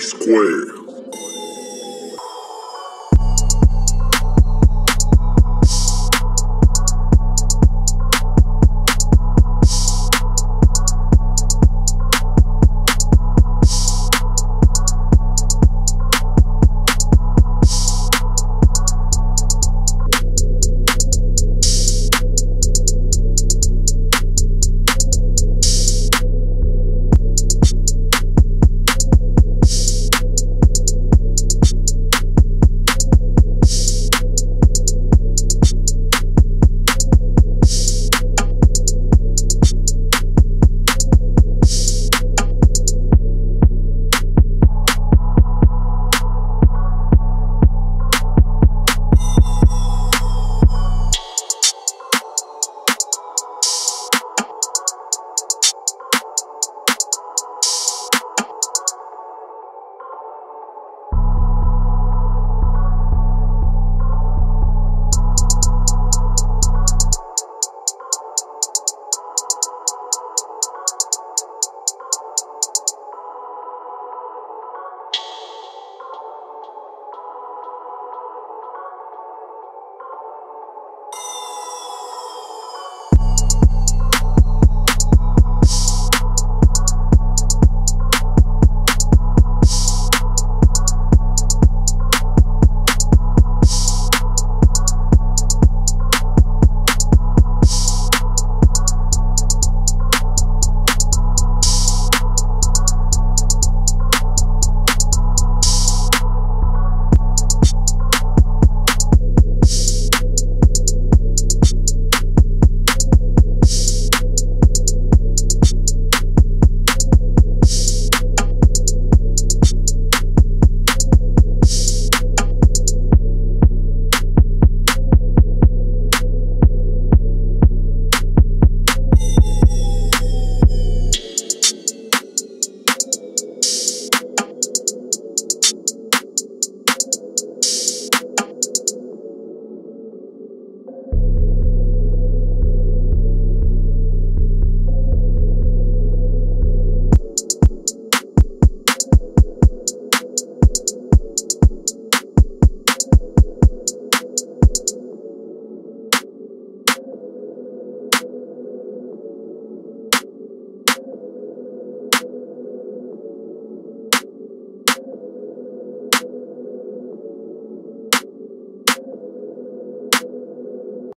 Square.